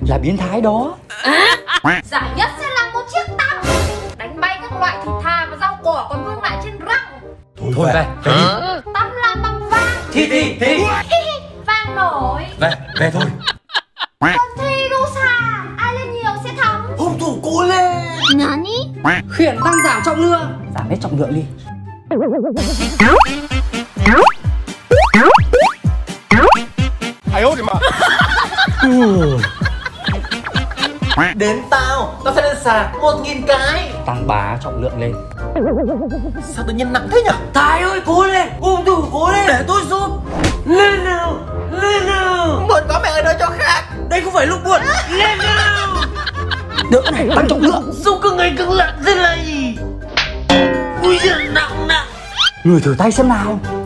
thái là biến thái đó. Giải nhất sẽ là một chiếc tăng đánh bay các loại thịt thà và rau cỏ còn vương lại trên răng. Thôi về, về đi. Tắm làm bằng vàng. Thi vàng nổi. Về thôi. Còn thi đu xà, ai lên nhiều sẽ thắng. Hung thủ cố lên. Khiển tăng giảm trọng lượng. Giảm hết trọng lượng đi. Đến tao phải lên sạc 1000 cái. Tăng bá trọng lượng lên. Sao tự nhiên nặng thế nhỉ? Thái ơi cố lên, hung thủ cố lên. Để tôi giúp. Lên nào, lên nào. Buồn có mẹ ở đó cho khác. Đây không phải lúc buồn. Lên nào. Đỡ này, tăng trọng lượng. Sao cứ ngày cứng lặn thế này. Ui giời, nặng nặng. Người thử tay xem nào.